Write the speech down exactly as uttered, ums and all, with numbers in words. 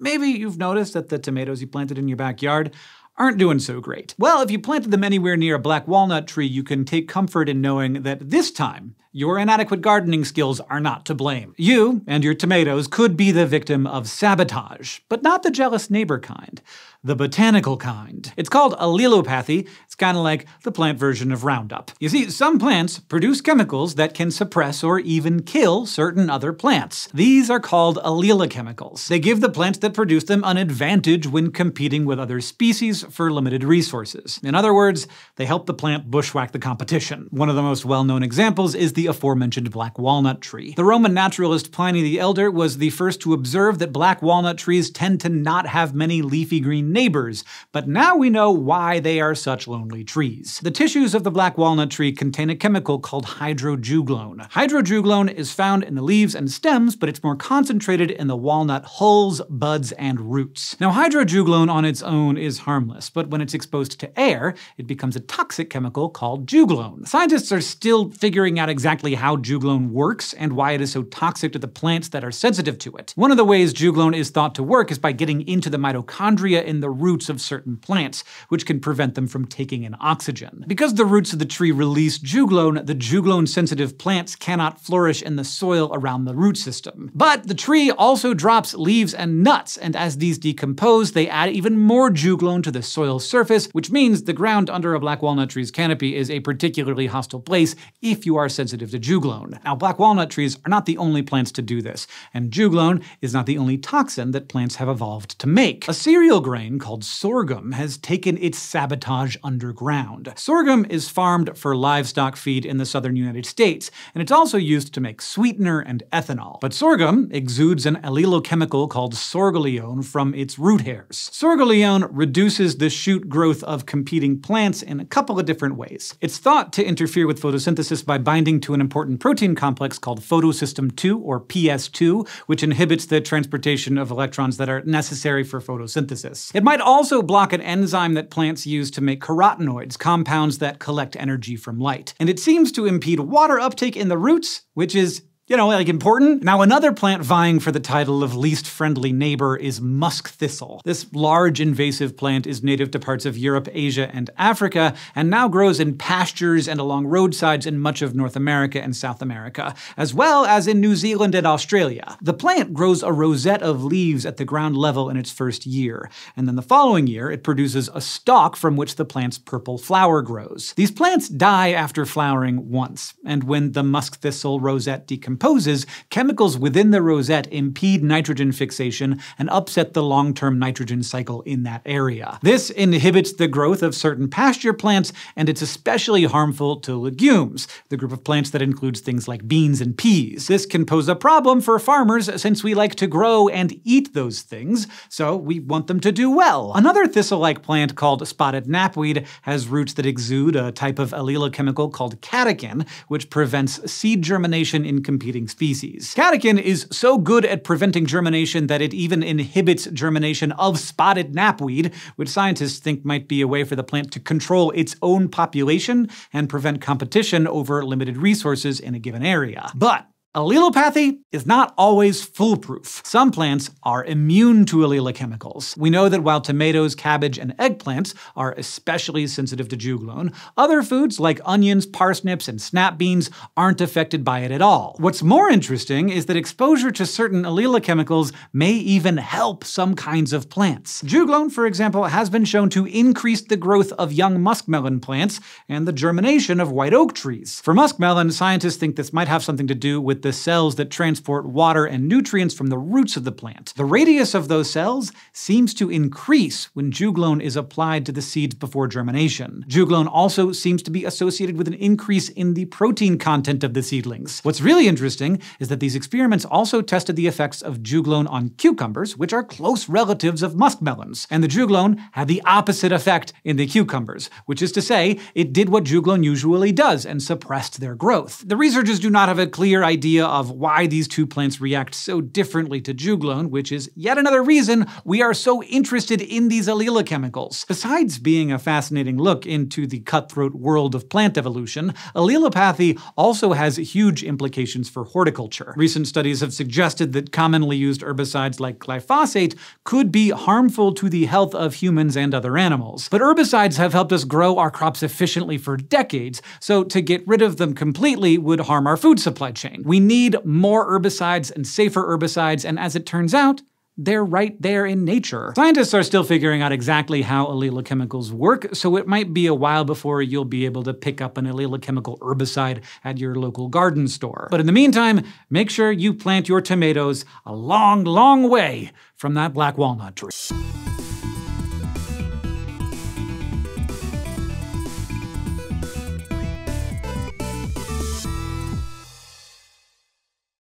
maybe you've noticed that the tomatoes you planted in your backyard aren't doing so great. Well, if you planted them anywhere near a black walnut tree, you can take comfort in knowing that this time, your inadequate gardening skills are not to blame. You and your tomatoes could be the victim of sabotage, but not the jealous neighbor kind, the botanical kind. It's called allelopathy. It's kind of like the plant version of Roundup. You see, some plants produce chemicals that can suppress or even kill certain other plants. These are called allelochemicals. They give the plants that produce them an advantage when competing with other species for limited resources. In other words, they help the plant bushwhack the competition. One of the most well-known examples is the aforementioned black walnut tree. The Roman naturalist Pliny the Elder was the first to observe that black walnut trees tend to not have many leafy green neighbors, but now we know why they are such lonely trees. The tissues of the black walnut tree contain a chemical called hydrojuglone. Hydrojuglone is found in the leaves and stems, but it's more concentrated in the walnut hulls, buds, and roots. Now, hydrojuglone on its own is harmless, but when it's exposed to air, it becomes a toxic chemical called juglone. Scientists are still figuring out exactly how juglone works and why it is so toxic to the plants that are sensitive to it. One of the ways juglone is thought to work is by getting into the mitochondria in the roots of certain plants, which can prevent them from taking in oxygen. Because the roots of the tree release juglone, the juglone-sensitive plants cannot flourish in the soil around the root system. But the tree also drops leaves and nuts, and as these decompose, they add even more juglone to the soil surface, which means the ground under a black walnut tree's canopy is a particularly hostile place if you are sensitive to juglone. Now, black walnut trees are not the only plants to do this, and juglone is not the only toxin that plants have evolved to make. A cereal grain called sorghum has taken its sabotage underground. Sorghum is farmed for livestock feed in the southern United States, and it's also used to make sweetener and ethanol. But sorghum exudes an allelochemical called sorgoleone from its root hairs. Sorgoleone reduces the shoot growth of competing plants in a couple of different ways. It's thought to interfere with photosynthesis by binding to an important protein complex called photosystem two, or P S two, which inhibits the transportation of electrons that are necessary for photosynthesis. It might also block an enzyme that plants use to make carotenoids, compounds that collect energy from light. And it seems to impede water uptake in the roots, which is, you know, like, important. Now, another plant vying for the title of least friendly neighbor is musk thistle. This large invasive plant is native to parts of Europe, Asia, and Africa, and now grows in pastures and along roadsides in much of North America and South America, as well as in New Zealand and Australia. The plant grows a rosette of leaves at the ground level in its first year, and then the following year it produces a stalk from which the plant's purple flower grows. These plants die after flowering once, and when the musk thistle rosette decomposes, Composes, chemicals within the rosette impede nitrogen fixation and upset the long-term nitrogen cycle in that area. This inhibits the growth of certain pasture plants, and it's especially harmful to legumes, the group of plants that includes things like beans and peas. This can pose a problem for farmers since we like to grow and eat those things, so we want them to do well. Another thistle-like plant called spotted knapweed has roots that exude a type of allelochemical called catechin, which prevents seed germination in competing species. Catechin is so good at preventing germination that it even inhibits germination of spotted knapweed, which scientists think might be a way for the plant to control its own population and prevent competition over limited resources in a given area. But allelopathy is not always foolproof. Some plants are immune to allelochemicals. We know that while tomatoes, cabbage, and eggplants are especially sensitive to juglone, other foods like onions, parsnips, and snap beans aren't affected by it at all. What's more interesting is that exposure to certain allelochemicals may even help some kinds of plants. Juglone, for example, has been shown to increase the growth of young muskmelon plants and the germination of white oak trees. For muskmelon, scientists think this might have something to do with the cells that transport water and nutrients from the roots of the plant. The radius of those cells seems to increase when juglone is applied to the seeds before germination. Juglone also seems to be associated with an increase in the protein content of the seedlings. What's really interesting is that these experiments also tested the effects of juglone on cucumbers, which are close relatives of muskmelons. And the juglone had the opposite effect in the cucumbers, which is to say, it did what juglone usually does and suppressed their growth. The researchers do not have a clear idea idea of why these two plants react so differently to juglone, which is yet another reason we are so interested in these allelochemicals. Besides being a fascinating look into the cutthroat world of plant evolution, allelopathy also has huge implications for horticulture. Recent studies have suggested that commonly used herbicides like glyphosate could be harmful to the health of humans and other animals. But herbicides have helped us grow our crops efficiently for decades, so to get rid of them completely would harm our food supply chain. We need more herbicides and safer herbicides, and as it turns out, they're right there in nature. Scientists are still figuring out exactly how allelochemicals work, so it might be a while before you'll be able to pick up an allelochemical herbicide at your local garden store. But in the meantime, make sure you plant your tomatoes a long, long way from that black walnut tree.